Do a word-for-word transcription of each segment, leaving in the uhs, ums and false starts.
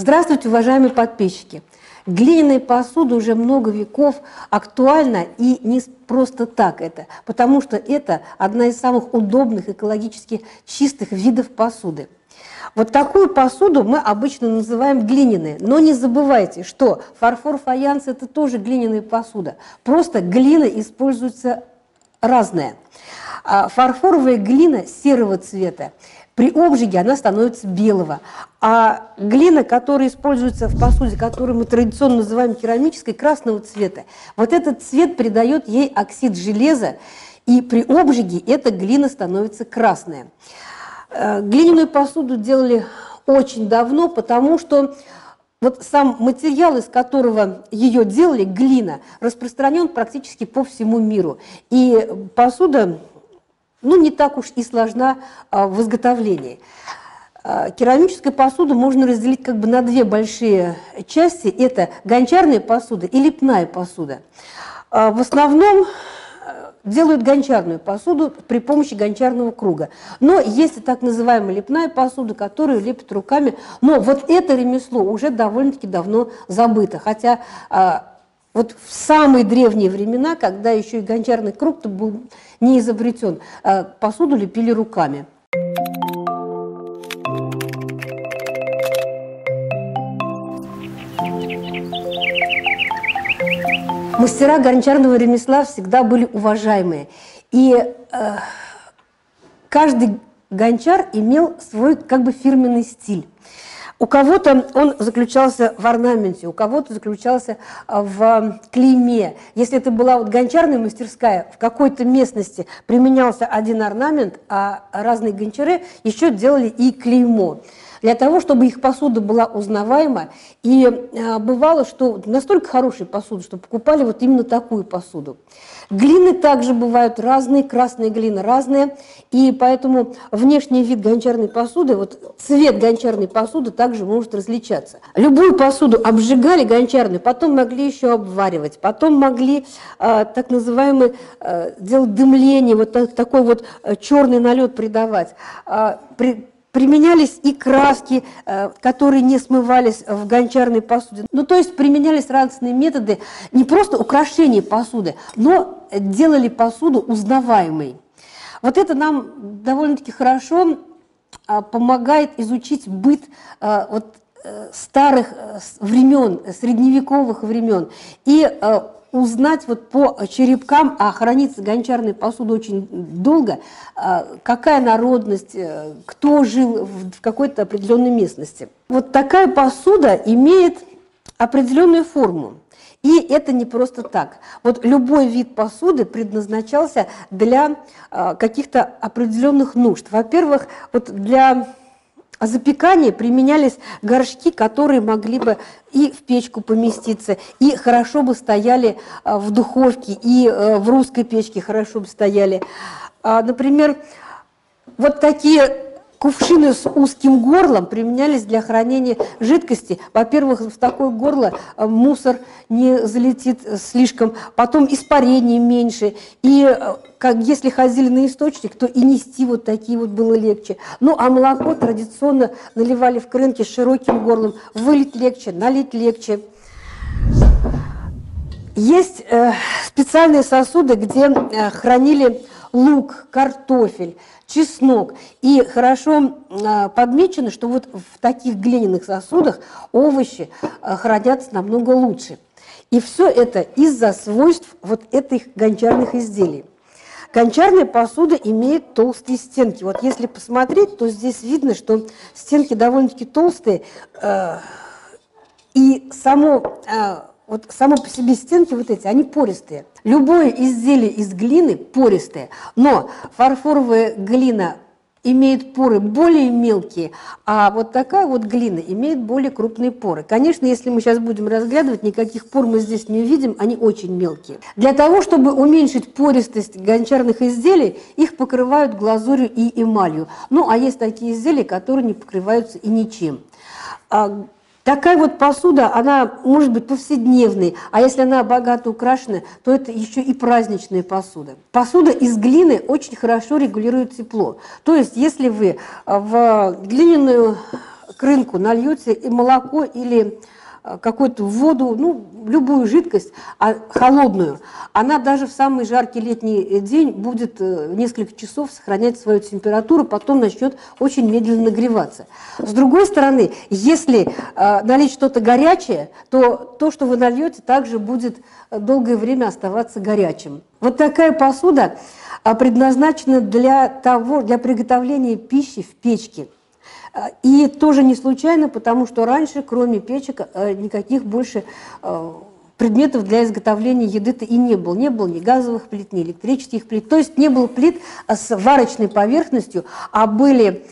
Здравствуйте, уважаемые подписчики! Глиняная посуда уже много веков актуальна, и не просто так это, потому что это одна из самых удобных, экологически чистых видов посуды. Вот такую посуду мы обычно называем глиняной, но не забывайте, что фарфор, фаянс – это тоже глиняная посуда, просто глина используется разная. Фарфоровая глина серого цвета. При обжиге она становится белого, а глина, которая используется в посуде, которую мы традиционно называем керамической, красного цвета, вот этот цвет придает ей оксид железа, и при обжиге эта глина становится красная. Глиняную посуду делали очень давно, потому что вот сам материал, из которого ее делали, глина, распространен практически по всему миру, и посуда... Ну, не так уж и сложна в изготовлении. Керамическую посуду можно разделить как бы на две большие части. Это гончарная посуда и лепная посуда. В основном делают гончарную посуду при помощи гончарного круга. Но есть и так называемая лепная посуда, которую лепят руками. Но вот это ремесло уже довольно-таки давно забыто. Хотя вот в самые древние времена, когда еще и гончарный круг-то был не изобретен, посуду лепили руками. Мастера гончарного ремесла всегда были уважаемые. И э, каждый гончар имел свой как бы фирменный стиль. У кого-то он заключался в орнаменте, у кого-то заключался в клейме. Если это была вот гончарная мастерская, в какой-то местности применялся один орнамент, а разные гончары еще делали и клеймо, для того, чтобы их посуда была узнаваема. И э, бывало, что настолько хорошая посуда, что покупали вот именно такую посуду. Глины также бывают разные, красные глины разные, и поэтому внешний вид гончарной посуды, вот цвет гончарной посуды также может различаться. Любую посуду обжигали гончарную, потом могли еще обваривать, потом могли э, так называемый э, делать дымление, вот так, такой вот черный налет придавать. Э, при, Применялись и краски, которые не смывались в гончарной посуде. Ну, то есть применялись разные методы не просто украшения посуды, но делали посуду узнаваемой. Вот это нам довольно-таки хорошо помогает изучить быт вот старых времен, средневековых времен, и узнать вот по черепкам, а хранится гончарная посуда очень долго, какая народность, кто жил в какой-то определенной местности. Вот такая посуда имеет определенную форму. И это не просто так. Вот любой вид посуды предназначался для каких-то определенных нужд. Во-первых, вот для... А запекание применялись горшки, которые могли бы и в печку поместиться, и хорошо бы стояли в духовке, и в русской печке хорошо бы стояли. Например, вот такие кувшины с узким горлом применялись для хранения жидкости. Во-первых, в такое горло мусор не залетит слишком, потом испарение меньше. И как, если ходили на источник, то и нести вот такие вот было легче. Ну, а молоко традиционно наливали в крынки с широким горлом. Вылить легче, налить легче. Есть э, специальные сосуды, где э, хранили лук, картофель, чеснок. И хорошо э, подмечено, что вот в таких глиняных сосудах овощи э, хранятся намного лучше. И все это из-за свойств вот этих гончарных изделий. Гончарная посуда имеет толстые стенки. Вот если посмотреть, то здесь видно, что стенки довольно-таки толстые. Э, и само... Э, Вот само по себе стенки вот эти, они пористые. Любое изделие из глины пористое, но фарфоровая глина имеет поры более мелкие, а вот такая вот глина имеет более крупные поры. Конечно, если мы сейчас будем разглядывать, никаких пор мы здесь не увидим, они очень мелкие. Для того, чтобы уменьшить пористость гончарных изделий, их покрывают глазурью и эмалью. Ну, а есть такие изделия, которые не покрываются и ничем. Такая вот посуда, она может быть повседневной, а если она богато украшена, то это еще и праздничная посуда. Посуда из глины очень хорошо регулирует тепло. То есть, если вы в глиняную к рынку нальете и молоко или какую-то воду, ну, любую жидкость, а холодную, она даже в самый жаркий летний день будет несколько часов сохранять свою температуру, потом начнет очень медленно нагреваться. С другой стороны, если э, налить что-то горячее, то то, что вы нальете, также будет долгое время оставаться горячим. Вот такая посуда предназначена для того, для приготовления пищи в печке. И тоже не случайно, потому что раньше, кроме печек, никаких больше предметов для изготовления еды-то и не было. Не было ни газовых плит, ни электрических плит. То есть не было плит с варочной поверхностью, а были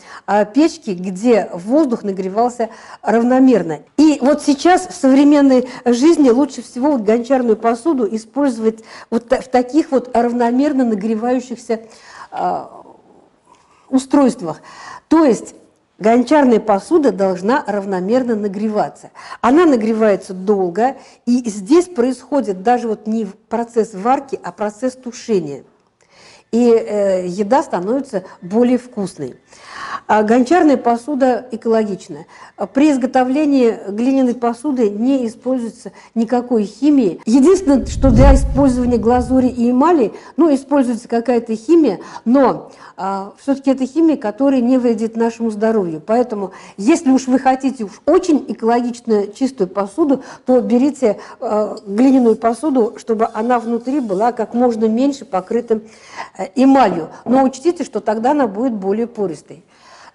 печки, где воздух нагревался равномерно. И вот сейчас в современной жизни лучше всего вот гончарную посуду использовать вот в таких вот равномерно нагревающихся устройствах. То есть гончарная посуда должна равномерно нагреваться. Она нагревается долго, и здесь происходит даже вот не процесс варки, а процесс тушения. И э, еда становится более вкусной. А гончарная посуда экологична. При изготовлении глиняной посуды не используется никакой химии. Единственное, что для использования глазури и эмали, ну, используется какая-то химия, но э, все-таки это химия, которая не вредит нашему здоровью. Поэтому, если уж вы хотите уж очень экологично чистую посуду, то берите э, глиняную посуду, чтобы она внутри была как можно меньше покрыта эмалью, но учтите, что тогда она будет более пористой.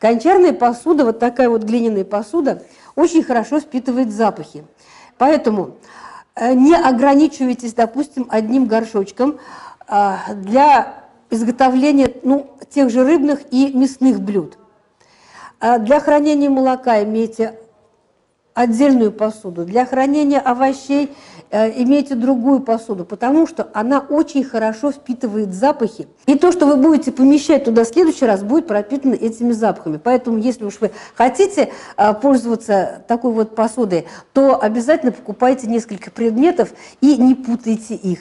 Гончарная посуда, вот такая вот глиняная посуда, очень хорошо впитывает запахи. Поэтому не ограничивайтесь, допустим, одним горшочком для изготовления, ну, тех же рыбных и мясных блюд. Для хранения молока имейте отдельную посуду, для хранения овощей имейте другую посуду, потому что она очень хорошо впитывает запахи. И то, что вы будете помещать туда в следующий раз, будет пропитано этими запахами. Поэтому, если уж вы хотите пользоваться такой вот посудой, то обязательно покупайте несколько предметов и не путайте их.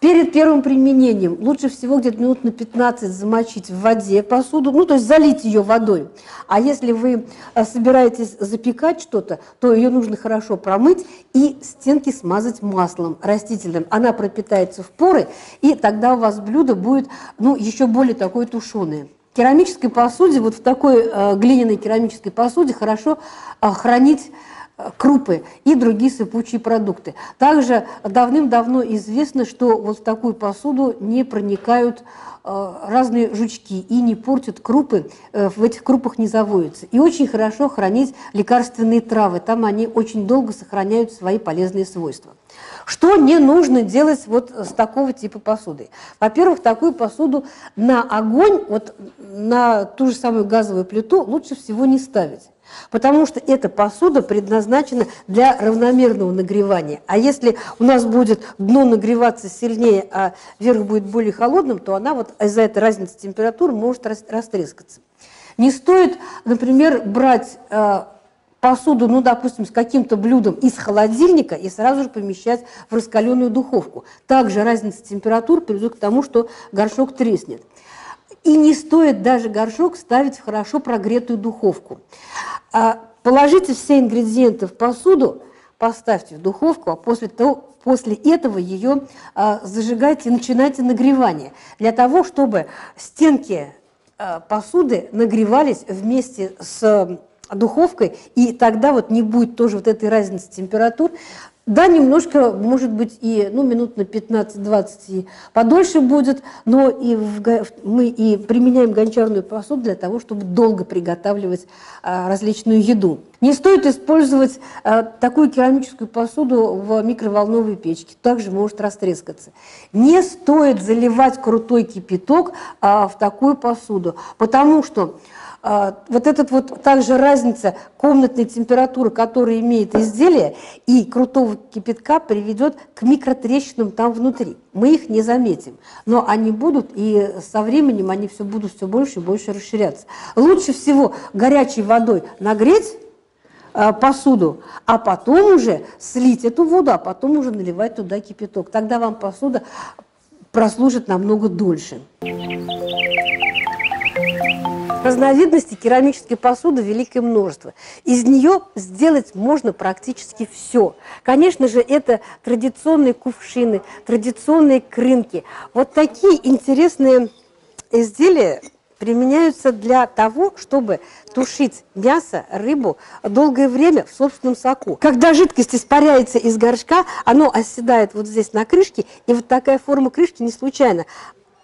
Перед первым применением лучше всего где-то минут на пятнадцать замочить в воде посуду, ну, то есть залить ее водой. А если вы собираетесь запекать что-то, то ее нужно хорошо промыть и стенки смазать маслом растительным. Она пропитается в поры, и тогда у вас блюдо будет, ну, еще более такое тушеное. В керамической посуде, вот в такой э, глиняной керамической посуде хорошо э, хранить крупы и другие сыпучие продукты. Также давным-давно известно, что вот в такую посуду не проникают э, разные жучки и не портят крупы, э, в этих крупах не заводятся. И очень хорошо хранить лекарственные травы, там они очень долго сохраняют свои полезные свойства. Что не нужно делать вот с такого типа посуды? Во-первых, такую посуду на огонь, вот на ту же самую газовую плиту лучше всего не ставить. Потому что эта посуда предназначена для равномерного нагревания. А если у нас будет дно нагреваться сильнее, а верх будет более холодным, то она вот из-за этой разницы температур может растрескаться. Не стоит, например, брать э, посуду, ну, допустим, с каким-то блюдом из холодильника и сразу же помещать в раскаленную духовку. Также разница температур приведет к тому, что горшок треснет. И не стоит даже горшок ставить в хорошо прогретую духовку. Положите все ингредиенты в посуду, поставьте в духовку, а после, того, после этого ее зажигайте и начинайте нагревание. Для того, чтобы стенки посуды нагревались вместе с духовкой, и тогда вот не будет тоже вот этой разницы температур. Да, немножко, может быть, и, ну, минут на пятнадцать-двадцать подольше будет, но и в, мы и применяем гончарную посуду для того, чтобы долго приготавливать а, различную еду. Не стоит использовать а, такую керамическую посуду в микроволновой печке, также может растрескаться. Не стоит заливать крутой кипяток а, в такую посуду, потому что вот эта вот также разница комнатной температуры, которая имеет изделие, и крутого кипятка приведет к микротрещинам там внутри. Мы их не заметим, но они будут, и со временем они все будут все больше и больше расширяться. Лучше всего горячей водой нагреть посуду, а потом уже слить эту воду, а потом уже наливать туда кипяток. Тогда вам посуда прослужит намного дольше. Разновидностей керамической посуды великое множество. Из нее сделать можно практически все. Конечно же, это традиционные кувшины, традиционные крынки. Вот такие интересные изделия применяются для того, чтобы тушить мясо, рыбу долгое время в собственном соку. Когда жидкость испаряется из горшка, оно оседает вот здесь на крышке, и вот такая форма крышки не случайна.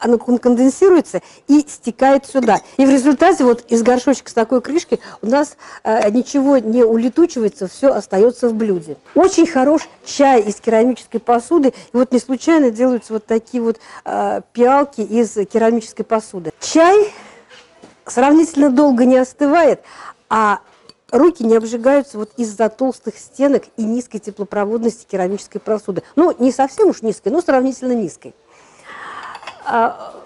Она конденсируется и стекает сюда. И в результате вот из горшочка с такой крышкой у нас э, ничего не улетучивается, все остается в блюде. Очень хорош чай из керамической посуды. И вот не случайно делаются вот такие вот э, пиалки из керамической посуды. Чай сравнительно долго не остывает, а руки не обжигаются вот из-за толстых стенок и низкой теплопроводности керамической посуды. Ну, не совсем уж низкой, но сравнительно низкой.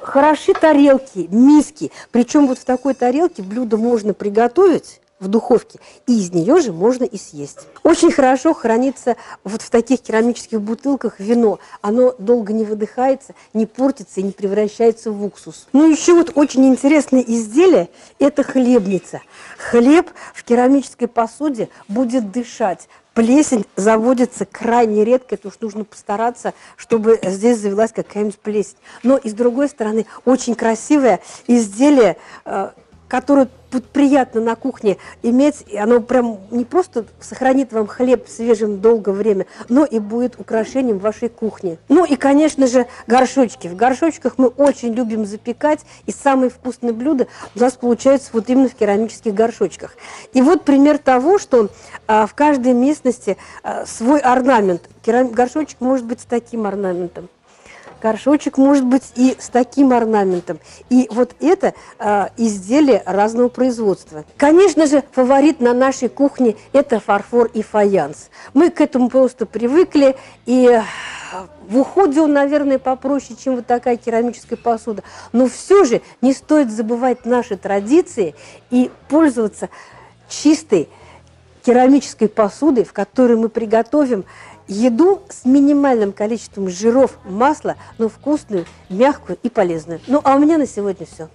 Хороши тарелки, миски. Причем вот в такой тарелке блюдо можно приготовить в духовке, и из нее же можно и съесть. Очень хорошо хранится вот в таких керамических бутылках вино. Оно долго не выдыхается, не портится и не превращается в уксус. Ну еще вот очень интересное изделие – это хлебница. Хлеб в керамической посуде будет дышать. Плесень заводится крайне редко, потому что нужно постараться, чтобы здесь завелась какая-нибудь плесень. Но и с другой стороны, очень красивое изделие, которое приятно на кухне иметь. И оно прям не просто сохранит вам хлеб свежим долгое время, но и будет украшением вашей кухни. Ну и, конечно же, горшочки. В горшочках мы очень любим запекать, и самые вкусные блюда у нас получаются вот именно в керамических горшочках. И вот пример того, что в каждой местности свой орнамент. Горшочек может быть с таким орнаментом. Горшочек может быть и с таким орнаментом. И вот это э, изделие разного производства. Конечно же, фаворит на нашей кухне – это фарфор и фаянс. Мы к этому просто привыкли, и в уходе он, наверное, попроще, чем вот такая керамическая посуда. Но все же не стоит забывать наши традиции и пользоваться чистой керамической посудой, в которой мы приготовим еду с минимальным количеством жиров, масла, но вкусную, мягкую и полезную. Ну а у меня на сегодня все.